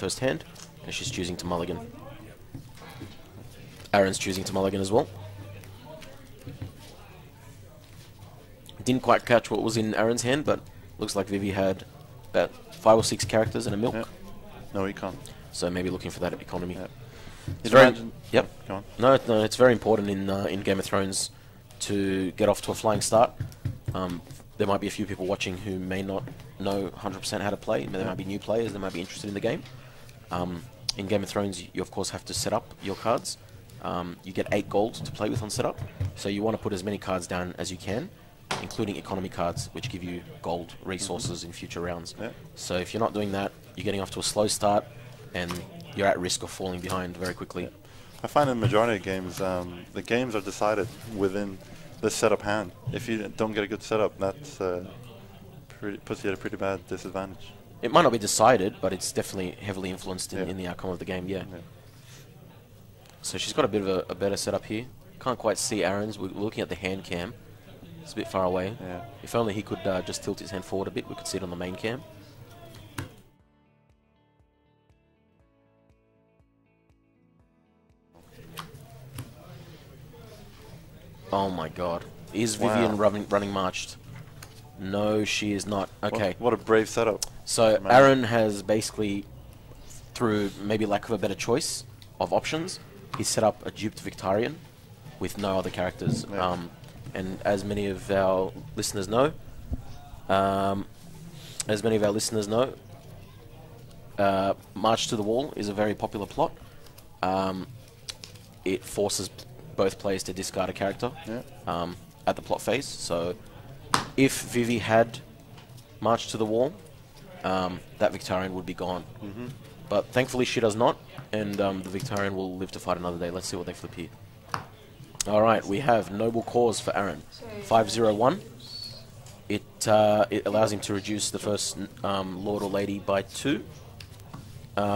first hand, and she's choosing to mulligan. Aaron's choosing to mulligan as well. Didn't quite catch what was in Aaron's hand, but looks like Vivi had about 5 or 6 characters and a milk. Yep. No econ. So maybe looking for that economy. Yep. It's very yep. Go on. No, it's very important in Game of Thrones to get off to a flying start. There might be a few people watching who may not know 100% how to play. There might be new players. They might be interested in the game. In Game of Thrones, you of course have to set up your cards. You get 8 gold to play with on setup, so you want to put as many cards down as you can, including economy cards, which give you gold resources in future rounds. Yeah. So if you're not doing that, you're getting off to a slow start, and you're at risk of falling behind very quickly. Yeah. I find in the majority of games, the games are decided within the setup hand. If you don't get a good setup, that puts you at a pretty bad disadvantage. It might not be decided, but it's definitely heavily influenced in the outcome of the game, yeah. So she's got a bit of a better setup here. Can't quite see Aaron's. We're looking at the hand cam. It's a bit far away. Yeah. If only he could just tilt his hand forward a bit, we could see it on the main cam. Oh my god. Is Vivian running marched? No, she is not. Okay. What a brave setup. So Aaron has basically, through maybe lack of a better choice of options, he set up a duped Victarion with no other characters. Yeah. And as many of our listeners know, March to the Wall is a very popular plot. It forces both players to discard a character at the plot phase. So if Vivi had March to the Wall, that Victarion would be gone. Mm-hmm. But thankfully she does not, and the Victarion will live to fight another day. Let's see what they flip here. Alright, we have Noble Cause for Aaron. 501. It allows him to reduce the first Lord or Lady by 2.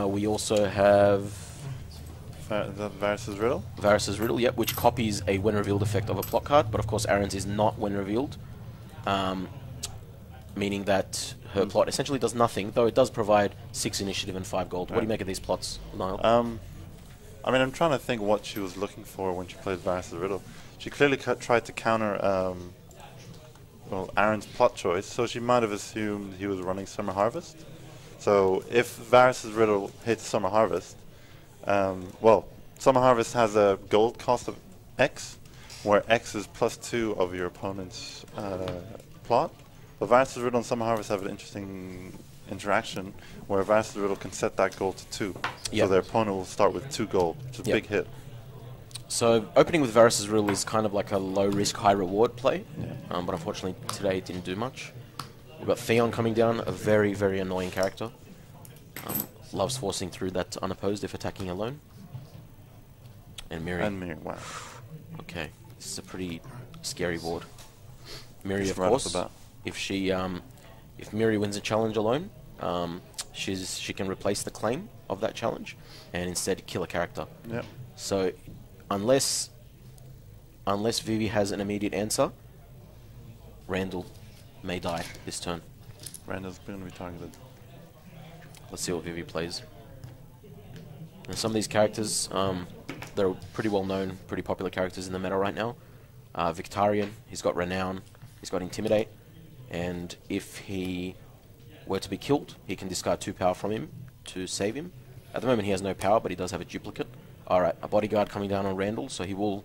We also have... Varys's Riddle? Varys's Riddle, yep, which copies a when revealed effect of a plot card, but of course Aaron's is not when revealed, meaning that her plot essentially does nothing, though it does provide 6 initiative and 5 gold. What do you make of these plots, Niall? I mean, I'm trying to think what she was looking for when she played Varys's Riddle. She clearly tried to counter, well, Aaron's plot choice, so she might have assumed he was running Summer Harvest. So if Varys's Riddle hits Summer Harvest, well, Summer Harvest has a gold cost of X, where X is +2 of your opponent's plot. But Varys's Riddle and Summer Harvest have an interesting interaction where Varys's Riddle can set that gold to 2. Yep. So their opponent will start with 2 gold, which is a big hit. So opening with Varys's Riddle is kind of like a low risk, high reward play, but unfortunately today it didn't do much. We've got Theon coming down, a very, very annoying character. Loves forcing through that unopposed if attacking alone. And Miri. Wow. Okay, this is a pretty scary board. Miri, of course, if she... if Miri wins a challenge alone, she can replace the claim of that challenge and instead kill a character. Yep. So unless Vivi has an immediate answer, Randall may die this turn. Randall's going to be targeted. Let's see what Vivi plays. And some of these characters, they're pretty well known, pretty popular characters in the meta right now. Victarion, he's got Renown, he's got Intimidate. And if he were to be killed, he can discard 2 power from him to save him. At the moment he has no power, but he does have a duplicate. Alright, a bodyguard coming down on Randall, so he will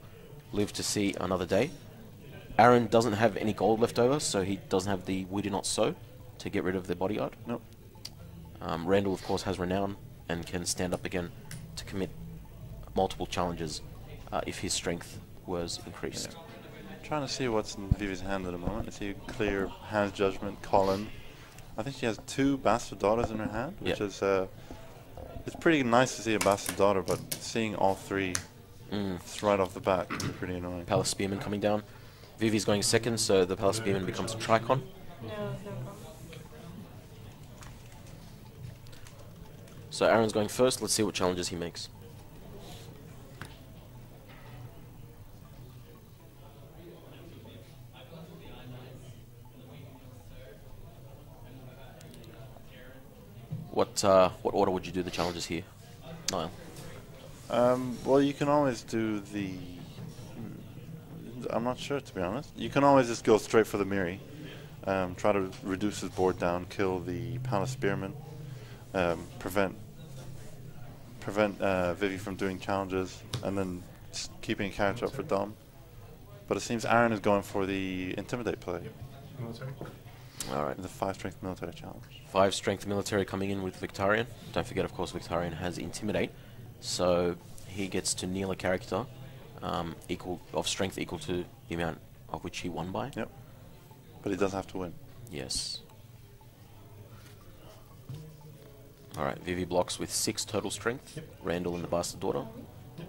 live to see another day. Aaron doesn't have any gold left over, so he doesn't have the We Do Not Sow to get rid of the bodyguard. Nope. Randall, of course, has Renown and can stand up again to commit multiple challenges if his strength was increased. Yeah. Trying to see what's in Vivi's hand at the moment. I see a clear hand judgment, Colin. I think she has 2 Bastard Daughters in her hand, which is it's pretty nice to see a Bastard Daughter, but seeing all 3 right off the bat is pretty annoying. Palace Spearman coming down. Vivi's going second, so the Palace Spearman becomes a Tricon. So Aaron's going first. Let's see what challenges he makes. What order would you do the challenges here, Niall? Well, you can always do the... I'm not sure, to be honest. You can always just go straight for the Miri. Try to reduce his board down, kill the Palace Spearman, prevent Vivi from doing challenges, and then just keeping a character up for Dom. But it seems Aaron is going for the Intimidate play. Yep. Military. All right. The 5-strength military challenge. 5-strength military coming in with Victarion. Don't forget, of course, Victarion has Intimidate. So he gets to kneel a character of strength equal to the amount of which he won by. Yep. But he does have to win. Yes. All right. Vivi blocks with 6 total strength. Yep. Randall and the Bastard Daughter. Yep.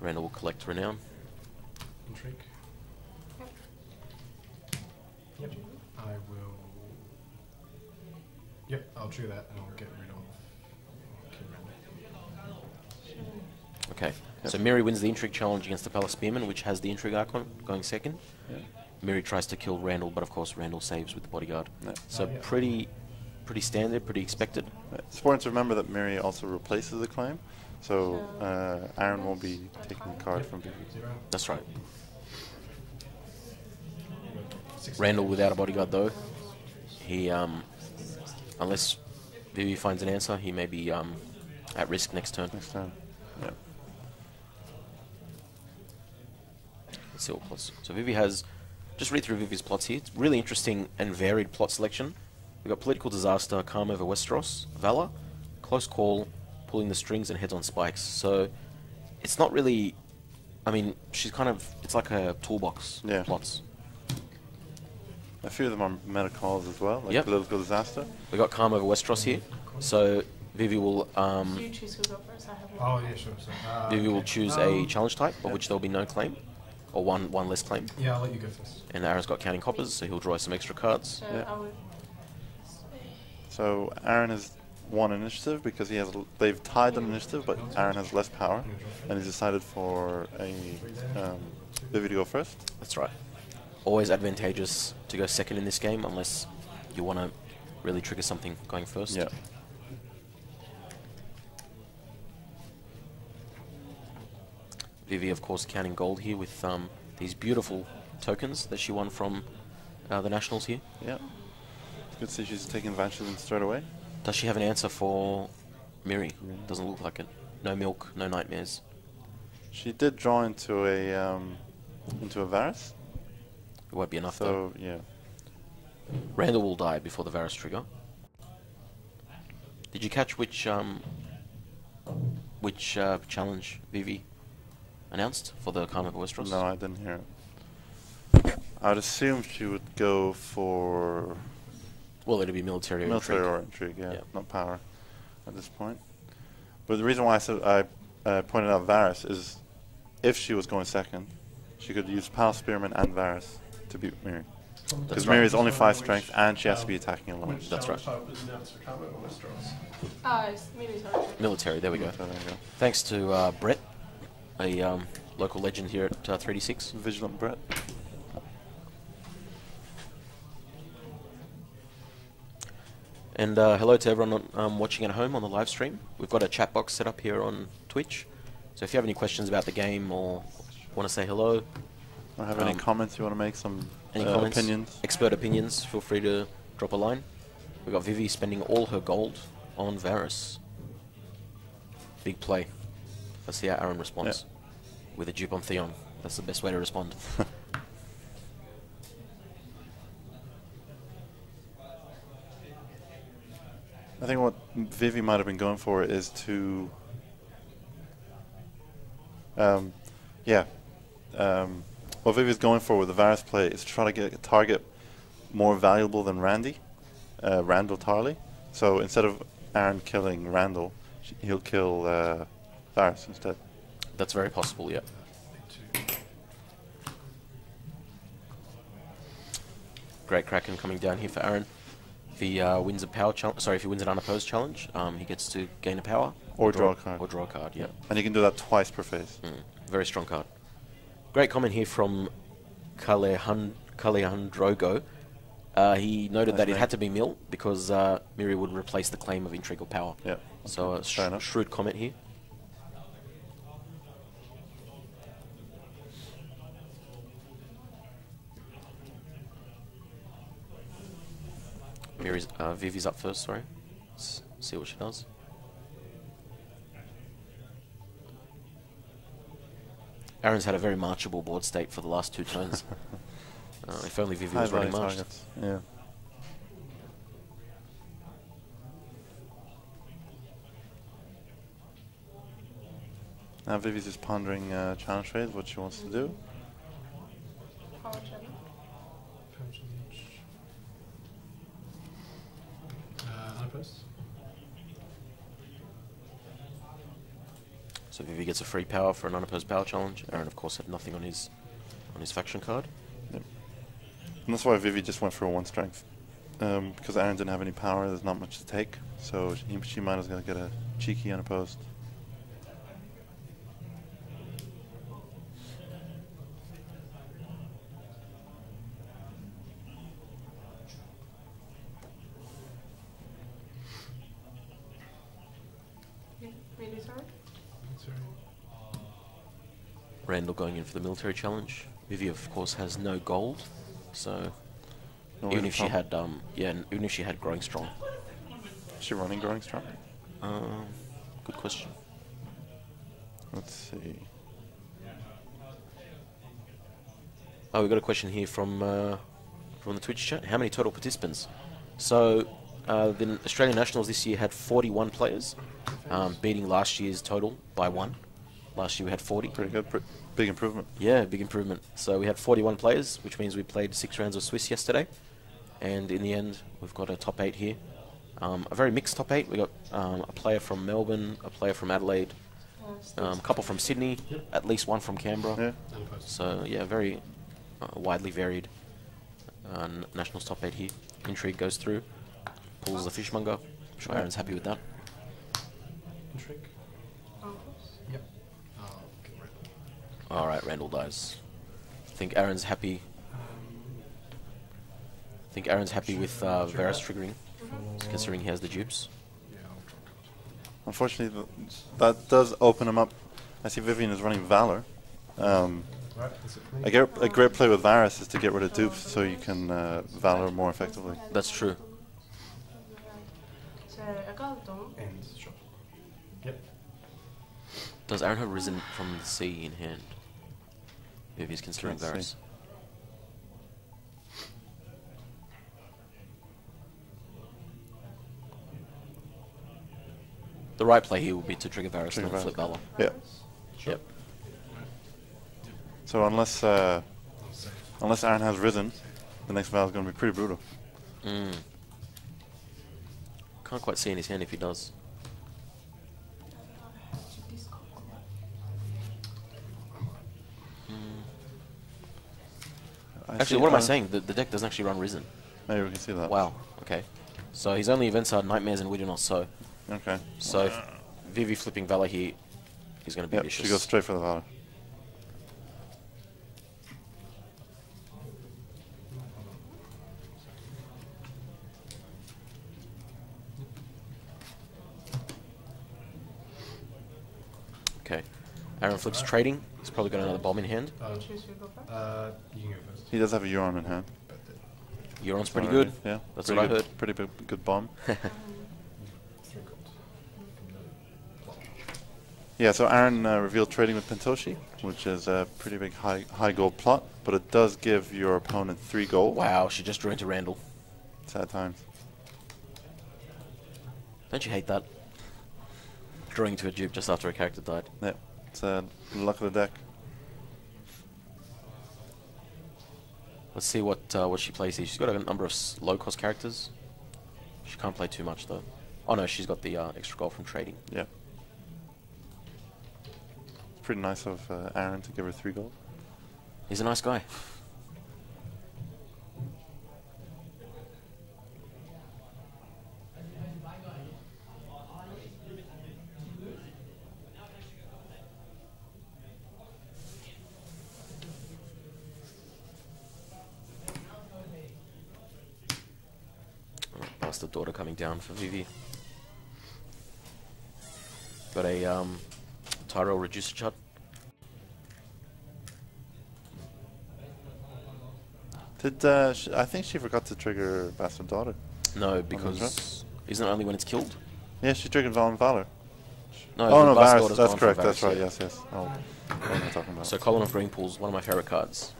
Randall will collect Renown. Intrigue. Yep. I will. Yep, I'll do that and I'll get rid of. Okay, yep. So Miri wins the Intrigue challenge against the Palace Spearman, which has the Intrigue icon going second. Yeah. Miri tries to kill Randall, but of course Randall saves with the bodyguard. Yeah. So pretty standard, pretty expected. It's important to remember that Miri also replaces the claim, so Aaron will be taking the card from Vivi. That's right. Randall without a bodyguard though, he unless Vivi finds an answer, he may be at risk next turn. Next turn. Yeah. Let's see what plots. So Vivi has, just read through Vivi's plots here. It's really interesting and varied plot selection. We've got Political Disaster, Calm over Westeros, Valor, Close Call, Pulling the Strings, and Heads on Spikes. So it's not really, I mean, she's kind of, it's like a toolbox. Yeah. Plots. A few of them are meta calls as well, like yep. Political Disaster. We got Calm over Westeros here, so Vivi will. Do you choose who go first? I have one. Oh yeah, sure. So, Vivi will choose a challenge type, of which there'll be no claim, or one less claim. Yeah, I'll let you go first. And Aaron's got Counting Coppers, so he'll draw some extra cards. So, yeah. So Aaron has won initiative because he has. They've tied on initiative, but Aaron has less power, and he's decided for a Vivi to go first. That's right. Always advantageous to go second in this game unless you want to really trigger something going first. Yeah. Vivi, of course, counting gold here with these beautiful tokens that she won from the Nationals here. Yeah. You can see she's taking advantage of them straight away. Does she have an answer for Miri? Mm. Doesn't look like it. No milk, no nightmares. She did draw into a Varys. It won't be enough though. Yeah. Randall will die before the Varys trigger. Did you catch which challenge Vivi announced for the Calm over Westeros? No, I didn't hear it. I'd assume she would go for... Well, it'd be military or intrigue. Military or intrigue, yeah. Not power at this point. But the reason why I said I pointed out Varys is if she was going second, she could use Palace Spearman and Varys to beat Miri. Because Miri is only 5 strength and she has to be attacking alone. That's right. Military, there we go. Thanks to Brett, a local legend here at 3D6. Vigilant Brett. And hello to everyone watching at home on the live stream. We've got a chat box set up here on Twitch. So if you have any questions about the game or want to say hello, I have any comments you want to make, some any comments, opinions, expert opinions, feel free to drop a line. We've got Vivi spending all her gold on Varys. Big play. Let's see how Aaron responds. Yep. With a dupe on Theon. That's the best way to respond. I think what Vivi might have been going for is to... what Vivi's going for with the Varys play is to try to get a target more valuable than Randall Tarly. So instead of Aaron killing Randall, he'll kill Varys instead. That's very possible, yeah. Great Kraken coming down here for Aaron. If he wins a power challenge, sorry, if he wins an unopposed challenge, he gets to gain a power or draw a card. Or draw a card, yeah. And he can do that twice per phase. Mm, very strong card. Great comment here from Kalehundrogo. He noted that it had to be Mill because Miri would replace the claim of intrigue or power. Yeah. So a shrewd comment here. Miri's, Vivi's up first, sorry. Let's see what she does. Aaron's had a very marchable board state for the last two turns. If only Vivi was running marched. Yeah. Now Vivi's just pondering challenge trade, what she wants to do. So Vivi gets a free power for an unopposed power challenge. Aaron, of course, had nothing on his faction card. Yep. And that's why Vivi just went for a 1 strength. Because Aaron didn't have any power, there's not much to take. So she might as well get a cheeky unopposed. Randall going in for the military challenge. Vivi, of course, has no gold, so even if she had, even if she had growing strong, is she running growing strong? Good question. Let's see. Oh, we got a question here from the Twitch chat. How many total participants? So the Australian Nationals this year had 41 players, beating last year's total by 1. Last year we had 40. Pretty good. Big improvement. Yeah, big improvement. So we had 41 players, which means we played 6 rounds of Swiss yesterday. And in the end, we've got a top 8 here. A very mixed top 8. We got a player from Melbourne, a player from Adelaide, a couple from Sydney, at least 1 from Canberra. Yeah. So, yeah, very widely varied Nationals top 8 here. Intrigue goes through, pulls the fishmonger. I'm sure Aaron's happy with that. Intrigue. Alright, Randall dies. I think Aaron's happy. I think Aaron's happy with Varys triggering, considering he has the dupes. Unfortunately, that does open him up. I see Vivian is running Valor. A great play with Varys is to get rid of dupes so you can Valor more effectively. That's true. Does Aaron have Risen from the Sea in hand? Maybe he's considering Varys. The right play here would be to trigger Varys and flip Valor. Yeah. Sure. Yep. So unless unless Aaron has Risen, the next Valor is going to be pretty brutal. Mm. Can't quite see in his hand if he does. Actually, what am I saying? The deck doesn't actually run Risen. Maybe we can see that. Wow, okay. So his only events are Nightmares and We Do Not Sow. Okay. So Vivi flipping Valor here is going to be vicious. She goes straight for the Valor. Okay. Aaron flips Trading. He's probably got another bomb in hand. You can go first. He does have a Euron in hand. Euron's pretty good. Yeah, that's what I heard. Pretty good bomb. Yeah, so Aaron revealed Trading with Pentoshi, which is a pretty big high gold plot, but it does give your opponent 3 gold. Wow, she just drew into Randall. Sad times. Don't you hate that? Drawing to a dupe just after a character died. Yep. It's luck of the deck. Let's see what she plays here. She's got a number of low-cost characters. She can't play too much, though. Oh, no, she's got the extra gold from Trading. Yeah. It's pretty nice of Aaron to give her 3 gold. He's a nice guy. Bastard Daughter coming down for Vivi. Got a Tyrell reducer shot. Did I think she forgot to trigger Bastard Daughter? No, because isn't it only when it's killed? Yeah, she triggered Valor. No, oh no, Varys, that's correct. Varys, that's right. Yeah. Yes, yes. Oh, what am I talking about? So Colin of Greenpool's one of my favorite cards.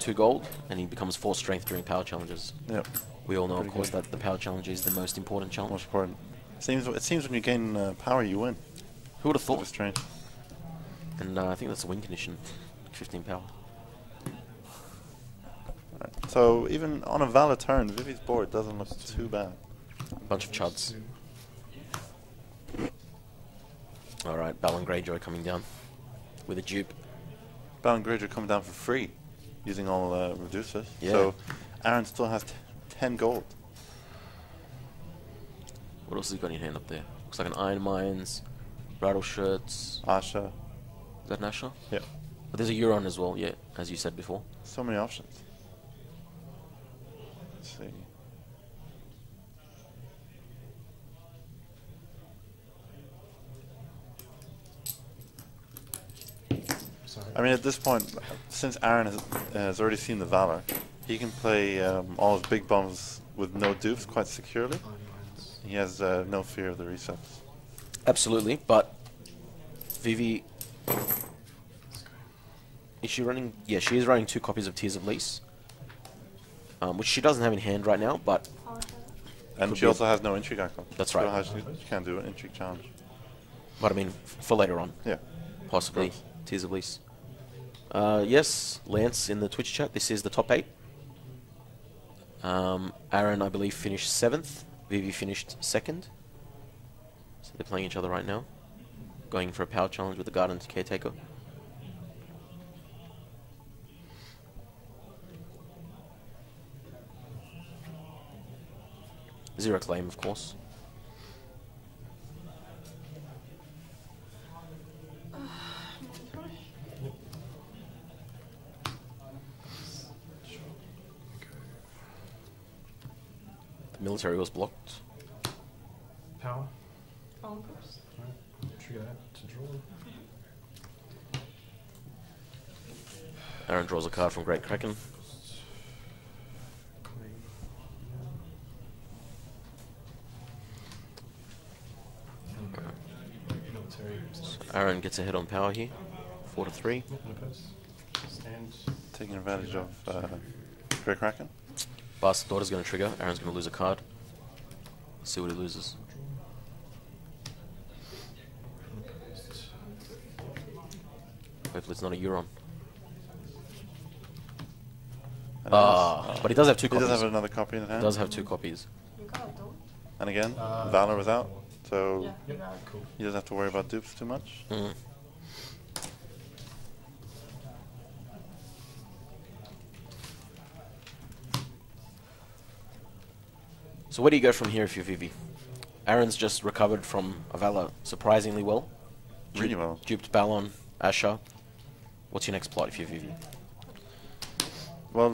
2 gold, and he becomes 4 strength during power challenges. Yep. We all know, pretty of course, good. That the power challenge is the most important challenge. Most important. It seems when you gain power, you win. Who would have thought? That was strange. And I think that's a win condition. 15 power. Right. So even on a Valor turn, Vivi's board doesn't look too bad. A bunch of chuds. Alright, Balon Greyjoy coming down with a dupe. Balon Greyjoy coming down for free using all reducers. Yeah. So Aaron still has 10 gold. What else has he got in your hand up there? Looks like an Iron Mines, Rattle Shirts. Asha. Is that an Asha? Yeah. But there's a Euron as well, yeah, as you said before. So many options. Let's see. I mean, at this point, since Aaron has already seen the Valor, he can play all his big bombs with no dupes quite securely. He has no fear of the resets. Absolutely, but Vivi... Is she running... Yeah, she is running 2 copies of Tears of Lys, which she doesn't have in hand right now, but... And she also has no intrigue icon. That's right. So she can't do an intrigue challenge. But I mean, for later on. Yeah. Possibly. Tears of Lys. Yes, Lance in the Twitch chat. This is the top 8. Aaron, I believe, finished 7th. Vivi finished 2nd. So they're playing each other right now. Going for a power challenge with the Garden Caretaker. Zero claim, of course. Military was blocked. Power. All right. Trigger that to draw. Aaron draws a card from Great Kraken. Okay. So Aaron gets a hit on power here. 4 to 3. Taking advantage of Great Kraken. Bastard Daughter's going to trigger. Aaron's going to lose a card. Let's see what he loses. Hopefully it's not a Euron. But he does have 2 copies. He does have another copy in hand. He does have 2 copies. And again, Valor was out, so he doesn't have to worry about dupes too much. Mm. So where do you go from here if you're Vivi? Aaron's just recovered from a Valor surprisingly well. Really well. Duped Balon, Asha. What's your next plot if you're Vivi? Well,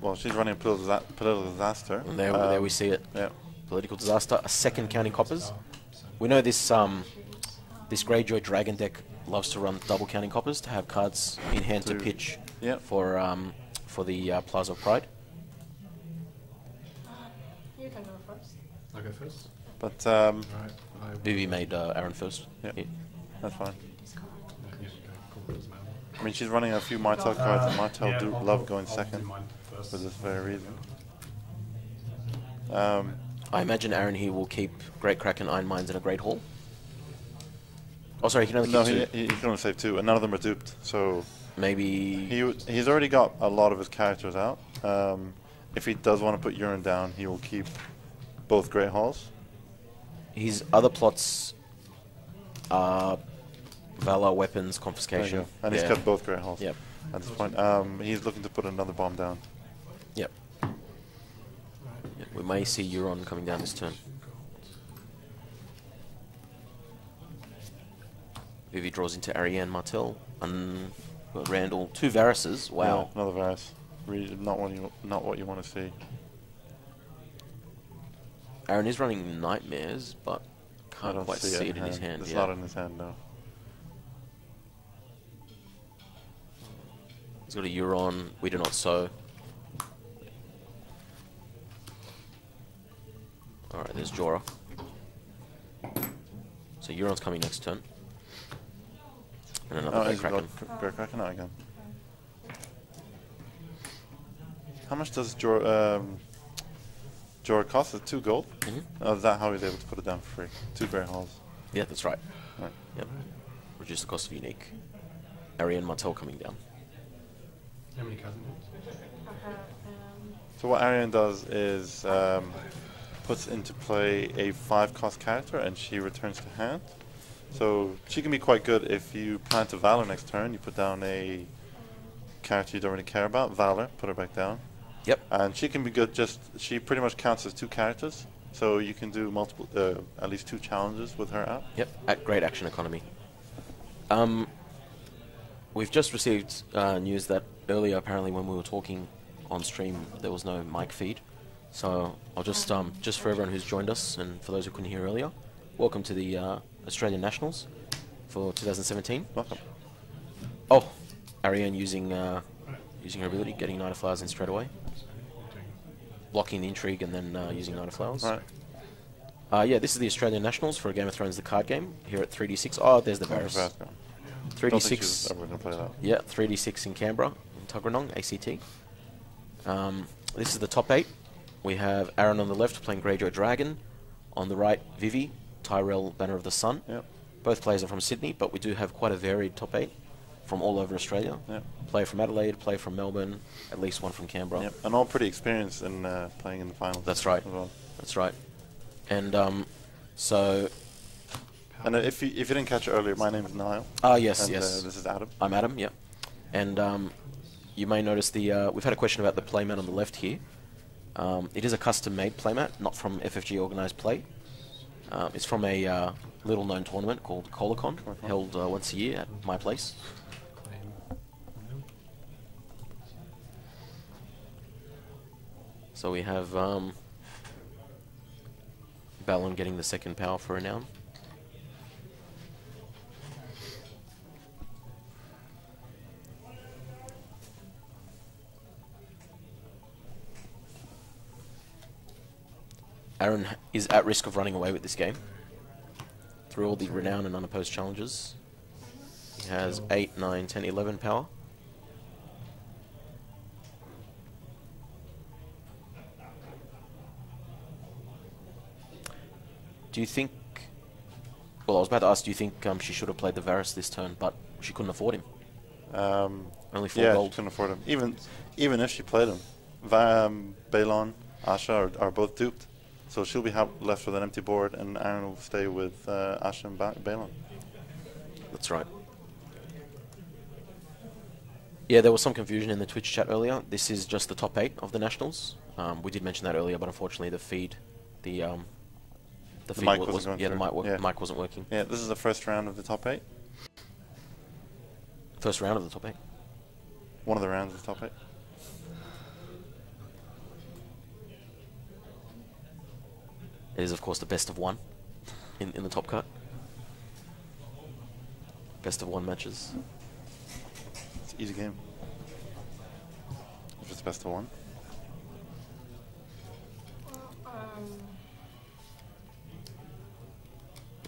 well, she's running a political disaster. And there we see it. Yeah. Political disaster. A 2nd Counting Coppers. We know this this Greyjoy Dragon deck loves to run double Counting Coppers to have cards in hand to pitch for the Plaza of Pride. I'll go first. But Vivi made Aaron first. Yep. Yeah, that's fine. I mean, she's running a few Martel cards, and Martel do love going second for this very reason. I imagine Aaron here will keep Great Kraken, Iron Mines, and a Great Hall. Oh, sorry, he can only keep 2. He can only save 2, and none of them are duped. So maybe he's already got a lot of his characters out. If he does want to put Euron down, he will keep both Great Halls. His other plots are Valor, Weapons, Confiscation. And he's got both Great Halls at this point. He's looking to put another bomb down. Yep. We may see Euron coming down this turn. Vivi draws into Arianne Martell and Randall. 2 Varyses. Wow. Yeah, another Varys. Really not what you want to see. Aaron is running Nightmares, but can't quite see it in his hand. It's not in his hand, no. He's got a Euron, We Do Not Sow. Alright, there's Jorah. So Euron's coming next turn. And another Great Kraken again. How much does Jorah cost? Is it 2 gold? Mm-hmm. Oh, is that how he's able to put it down for free? 2 grey halls. Yeah, that's right. Right. Yep. Reduce the cost of unique. Arya and Martell coming down. How many cousins? So what Arya does is puts into play a 5-cost character and she returns to hand. So she can be quite good if you plant a Valor next turn, you put down a character you don't really care about, Valor, put her back down. Yep. And she can be good just, she pretty much counts as 2 characters, so you can do multiple, at least 2 challenges with her out. Yep, at great action economy. We've just received news that earlier apparently when we were talking on stream there was no mic feed. So I'll just for everyone who's joined us and for those who couldn't hear earlier, welcome to the Australian Nationals for 2017. Welcome. Oh, Ariane using using her ability, getting Knight of Flowers in straight away, blocking the intrigue and then using Knight of Flowers. Right. Yeah, this is the Australian Nationals for Game of Thrones, the card game here at 3D6. Oh, there's the Varys. 3D6. Yeah, 3D6 in Canberra, in Tuggeranong, ACT. This is the top 8. We have Aaron on the left playing Greyjoy Dragon. On the right, Vivi, Tyrell, Banner of the Sun. Yep. Both players are from Sydney, but we do have quite a varied top 8 from all over Australia. Yep. Play from Adelaide, play from Melbourne, at least one from Canberra. Yep. And all pretty experienced in playing in the finals. That's right. Well. That's right. And so... And if you didn't catch it earlier, my name is Niall. Ah, yes, and, yes. This is Adam. I'm Adam, yeah. And you may notice the... we've had a question about the playmat on the left here. It is a custom-made playmat, not from FFG Organized Play. It's from a little-known tournament called Colacon, held once a year at my place. So we have Balon getting the second power for Renown. Aaron is at risk of running away with this game through all the Renown and unopposed challenges. He has 8, 9, 10, 11 power. Do you think... Well, I was about to ask, do you think she should have played the Varys this turn, but she couldn't afford him? Only 4 gold. Yeah, she couldn't afford him. Even if she played him, Balon, Asha are both duped. So she'll be left with an empty board, and Aaron will stay with Asha and Balon. That's right. Yeah, there was some confusion in the Twitch chat earlier. This is just the top 8 of the Nationals. We did mention that earlier, but unfortunately the feed, the feed mic wasn't going through. The mic wasn't working. Yeah, this is the first round of the top 8. First round of the top 8. One of the rounds of the top 8. It is, of course, the best of one in the top cut. Best of one matches. It's an easy game. If it's best of one.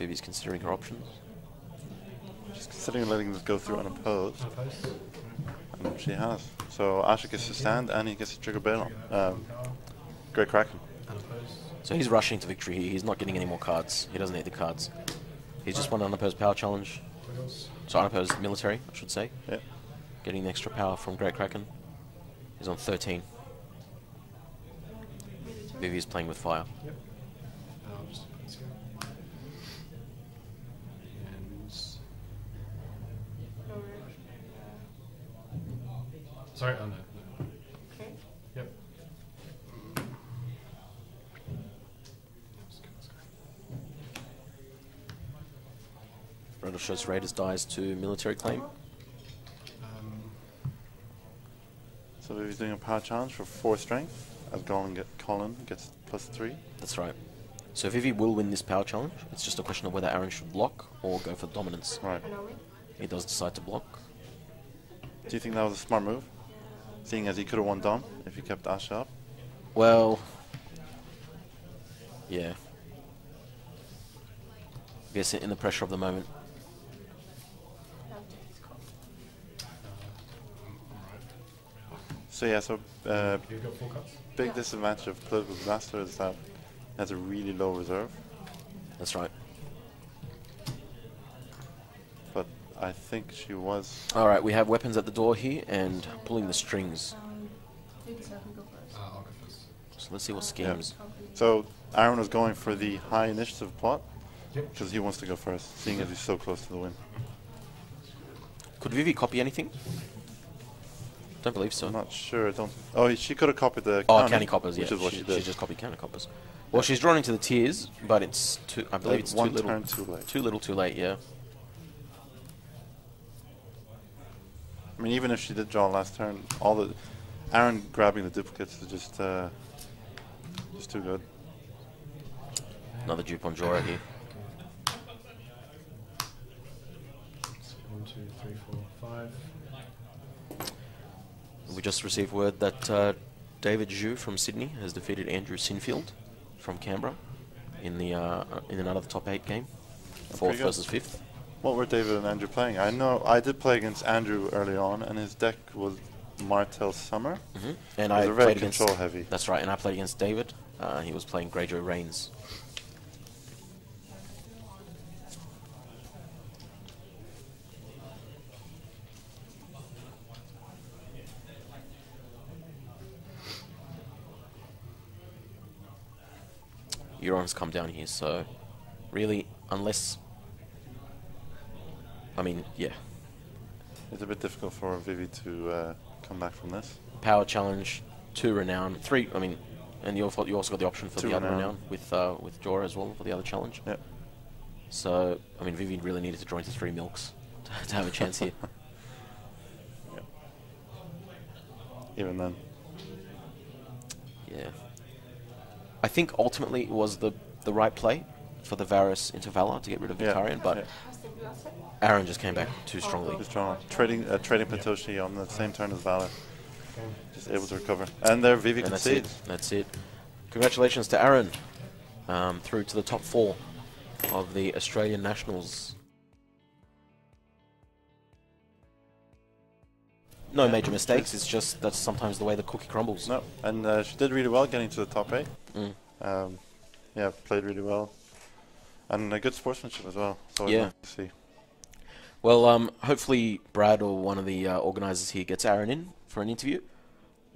Maybe he's considering her options. She's considering letting this go through unopposed. And she has. So Asha gets to stand and he gets to trigger Balon. Great Kraken. So he's rushing to victory here. He's not getting any more cards. He doesn't need the cards. He's just won an unopposed power challenge. So unopposed military, I should say. Yep. Getting the extra power from Great Kraken. He's on 13. Vivi is playing with fire. Yep. Sorry, oh no. Randall shows Raiders dies to military claim. So he's doing a power challenge for 4 strength, as Colin gets +3. That's right. So Vivi will win this power challenge. It's just a question of whether Aaron should block or go for dominance. Right. He does decide to block. Do you think that was a smart move? Seeing as he could have won Dom if he kept Asha up? Well... yeah. I guess in the pressure of the moment. So yeah, so big disadvantage of Political Disaster is that it has a really low reserve. That's right. But I think she was... Alright, we have weapons at the door here and pulling the strings. So let's see what schemes. Yep. So Aaron was going for the high initiative plot because he wants to go first, seeing as he's so close to the win. Could Vivi copy anything? Don't believe so. I'm not sure. Don't. Oh, she could have copied the. Oh, Counting Coppers. Yeah, she just copied Counting Coppers. Well, she's drawn into the tears, but it's too. I believe it's one turn too late. Too little, too late. Yeah. I mean, even if she did draw last turn, all the Aaron grabbing the duplicates is just too good. Another dupe on Jorah here. 1, 2, 3, 4, 5. We just received word that David Zhu from Sydney has defeated Andrew Sinfield from Canberra in the in another top 8 game, 4th versus 5th. What were David and Andrew playing? I know I did play against Andrew early on, and his deck was Martell Summer. Mm-hmm. And I was very control heavy. That's right, and I played against David. He was playing Greyjoy Reigns. Euron's come down here, so really, unless... I mean, yeah. It's a bit difficult for Vivi to come back from this. Power challenge, 2 renown, 3, I mean, and you also got the option for the other renown with Jorah as well for the other challenge. Yep. So, I mean, Vivi really needed to draw into 3 milks to have a chance here. Yep. Even then. Yeah. I think ultimately it was the right play for the Varys into Valor to get rid of Victarion, but Aaron just came back too strongly. Trading Pentoshi on the same turn as Valor. Just able to recover. And there Vivi conceded. That's it. Congratulations to Aaron. Through to the top 4 of the Australian Nationals. No major mistakes, it's just that's sometimes the way the cookie crumbles. No, and she did really well getting to the top 8. Mm. Yeah, played really well. And a good sportsmanship as well, so yeah. To see. Well, hopefully Brad or one of the organisers here gets Aaron in for an interview.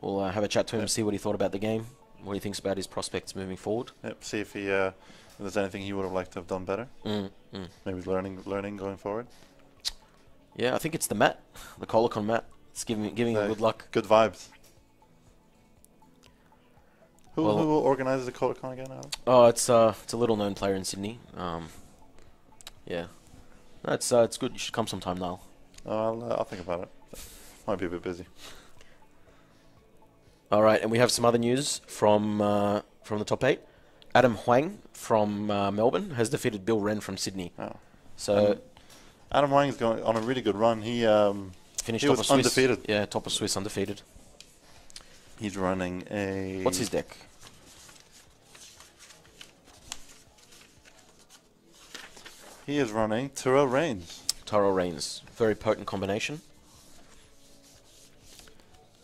We'll have a chat to him and see what he thought about the game, what he thinks about his prospects moving forward. Yep, see if he, if there's anything he would have liked to have done better. Mm. Mm. Maybe learning going forward. Yeah, I think it's the mat, the Colicon mat. It's giving him good luck. Good vibes. Who organises the Colicon again, Adam? Oh, it's a little-known player in Sydney. Yeah. No, it's good. You should come sometime, Niall. I'll think about it. Might be a bit busy. All right, and we have some other news from the top 8. Adam Huang from Melbourne has defeated Bill Wren from Sydney. Oh. So Adam Huang is going on a really good run. He was undefeated. Yeah, top of Swiss, undefeated. He's running a... What's his deck? He is running Tyrell Reigns. Tyrell Reigns. Very potent combination.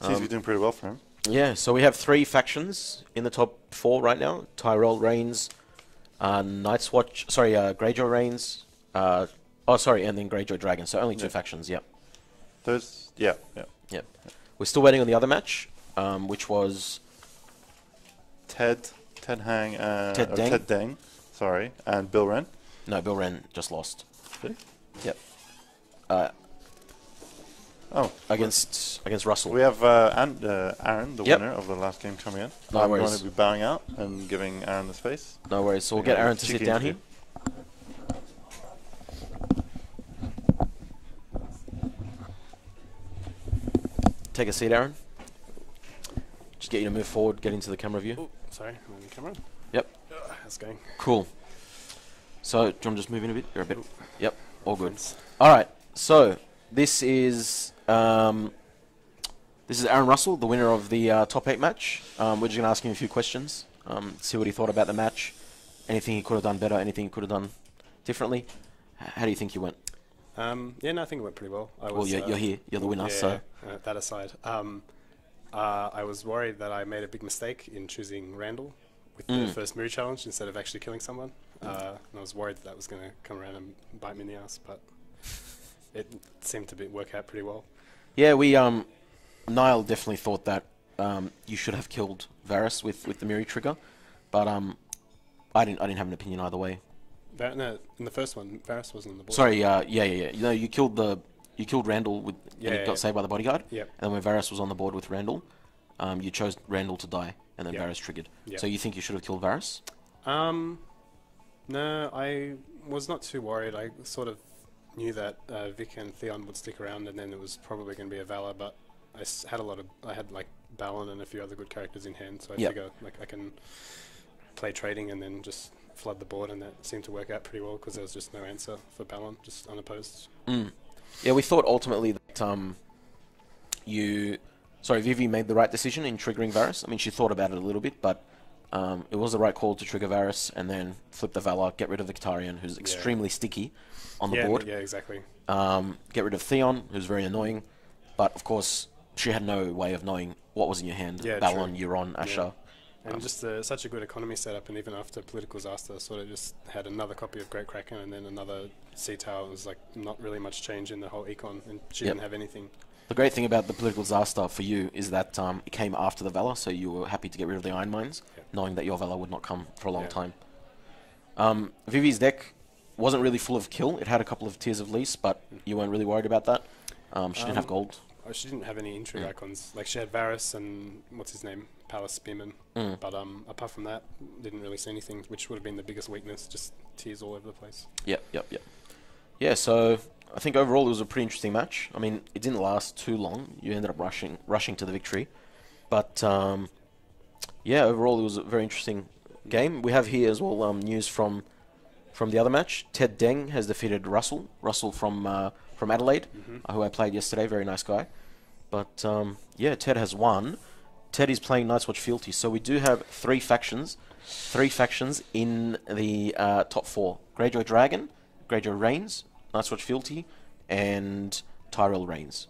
Seems to be doing pretty well for him. Yeah, so we have 3 factions in the top 4 right now. Tyrell Reigns, Night's Watch... Sorry, Greyjoy Reigns. And then Greyjoy Dragon. So only 2 factions, yep. Those, yeah. We're still waiting on the other match, which was Ted Deng, sorry, and Bill Wren. No, Bill Wren just lost. Really? Yep. Against Russell. We have Aaron, the winner of the last game, coming in. No worries. I'm going to be bowing out and giving Aaron the space. No worries. So we'll get Aaron to sit down here. Take a seat, Aaron. Just get you to move forward, get into the camera view. Oh, sorry, I'm in the camera. Yep. how's it going? Cool. So, do you want to just move in a bit? You're a bit. Yep, all good. Alright, so this is Aaron Russell, the winner of the top 8 match. We're just going to ask him a few questions, see what he thought about the match, anything he could have done better, anything he could have done differently. How do you think you went? Yeah, no, I think it went pretty well. Well, you're here. You're the winner, yeah, so... that aside, I was worried that I made a big mistake in choosing Randall with the first Miri challenge instead of actually killing someone. And I was worried that, was going to come around and bite me in the ass, but it seemed to work out pretty well. Yeah, we... Niall definitely thought that you should have killed Varys with the Miri trigger, but I didn't have an opinion either way. No, in the first one, Varys wasn't on the board. Sorry, yeah. You know, you killed Randall with, and it got saved by the bodyguard. Yep. And then when Varys was on the board with Randall, you chose Randall to die, and then Varys triggered. Yep. So you think you should have killed Varys? No, I was not too worried. I sort of knew that Vic and Theon would stick around, and then it was probably going to be a Valor, but I had like Balon and a few other good characters in hand, so I figure like I can play trading and then just flood the board, and that seemed to work out pretty well because there was just no answer for Balon, just unopposed. Yeah, we thought ultimately that Vivi made the right decision in triggering Varys. I mean, she thought about it a little bit, but it was the right call to trigger Varys and then flip the Valor, get rid of Victarion, who's extremely sticky on the board. Yeah, exactly. Get rid of Theon, who's very annoying, but of course she had no way of knowing what was in your hand. Yeah, Balon, Euron, Asha. Yeah. And just such a good economy setup, and even after Political Disaster, sort of just had another copy of Great Kraken and then another Sea Tower. It was like not really much change in the whole econ, and she didn't have anything. The great thing about the Political Disaster for you is that it came after the Valor, so you were happy to get rid of the Iron Mines, knowing that your Valor would not come for a long time. Vivi's deck wasn't really full of kill. It had a couple of Tears of Lys, but you weren't really worried about that. She didn't have gold. She didn't have any intrigue icons. Like, she had Varys and, what's his name, Palace Spearman. But apart from that, didn't really see anything, which would have been the biggest weakness, just tears all over the place. Yep. Yeah, so I think overall it was a pretty interesting match. I mean, it didn't last too long. You ended up rushing to the victory. But, yeah, overall it was a very interesting game. We have here as well news from the other match. Ted Deng has defeated Russell. Russell from Adelaide, who I played yesterday, very nice guy. But, yeah, Ted has won. Ted is playing Night's Watch Fealty, so we do have three factions in the top 4. Greyjoy Dragon, Greyjoy Reigns, Night's Watch Fealty, and Tyrell Reigns.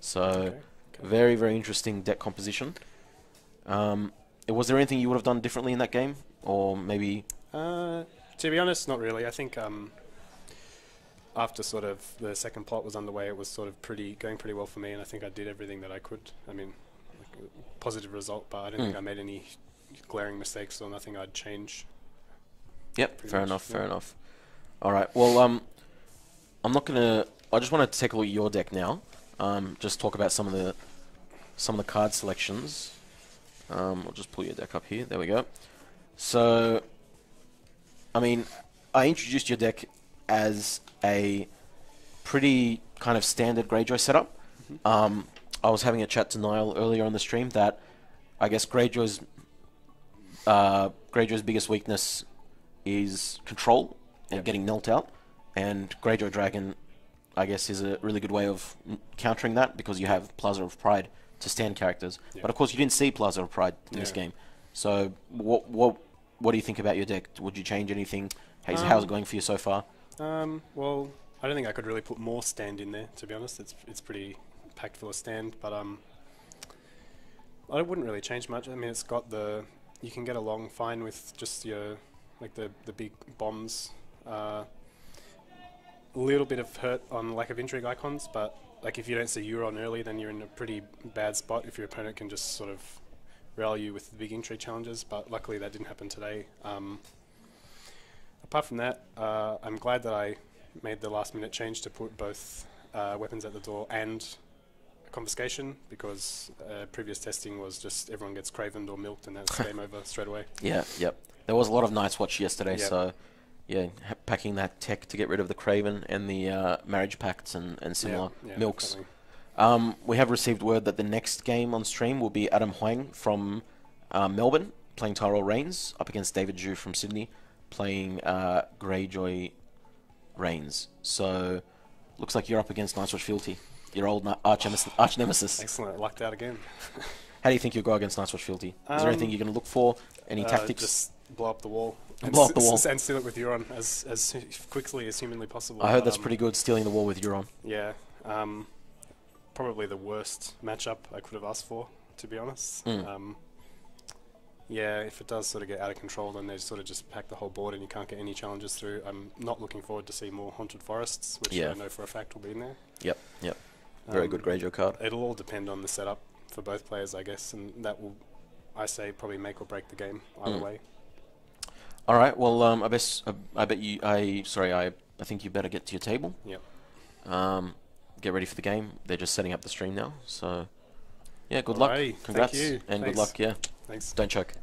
So, very, very interesting deck composition. Was there anything you would have done differently in that game? Or maybe... to be honest, not really. I think... after sort of the second plot was underway, it was sort of going pretty well for me, and I think I did everything that I could. I mean, like a positive result, but I don't think I made any glaring mistakes or nothing I'd change. Yep, fair enough. All right, well, I just wanted to take a look at your deck now. Just talk about some of the card selections. I'll just pull your deck up here. There we go. So, I mean, I introduced your deck as a pretty kind of standard Greyjoy setup. I was having a chat to Niall earlier on the stream that I guess Greyjoy's biggest weakness is control and getting knelt out, and Greyjoy Dragon, I guess, is a really good way of countering that because you have Plaza of Pride to stand characters. But of course you didn't see Plaza of Pride in this game. So what do you think about your deck? Would you change anything? How's it going for you so far? Well, I don't think I could really put more stand in there, to be honest. It's pretty packed full of stand, but I wouldn't really change much. I mean, it's got you can get along fine with just your, like, the big bombs. A little bit of hurt on lack of intrigue icons, but like if you don't see Euron early, then you're in a pretty bad spot if your opponent can just sort of rally you with the big intrigue challenges, but luckily that didn't happen today. Apart from that, I'm glad that I made the last-minute change to put both weapons at the door and confiscation, because previous testing was just everyone gets cravened or milked, and that's game over straight away. Yep. There was a lot of Night's Watch yesterday, so yeah, packing that tech to get rid of the craven and the marriage pacts and similar milks. We have received word that the next game on stream will be Adam Huang from Melbourne, playing Tyrell Reigns up against David Jew from Sydney playing Greyjoy Reigns. So looks like you're up against Nightwatch Fealty, your old arch nemesis. Excellent, lucked out again. How do you think you'll go against Nightwatch Fealty? Is there anything you're going to look for? Any tactics? Just blow up the wall. And blow up the wall. And steal it with Euron as quickly as humanly possible. I heard that's pretty good, stealing the wall with Euron. Yeah. Probably the worst matchup I could have asked for, to be honest. Mm. Yeah, if it does sort of get out of control, then they sort of just pack the whole board and you can't get any challenges through. I'm not looking forward to see more Haunted Forests, which I know for a fact will be in there. Yep, yep. Very good Greyjoy card. It'll all depend on the setup for both players, I guess, and that will, I say, probably make or break the game either way. All right. Well, I think you better get to your table. Yep. Get ready for the game. They're just setting up the stream now. So, yeah. Good luck. Congrats. Thank you. And thanks. Good luck. Yeah. Thanks. Don't choke.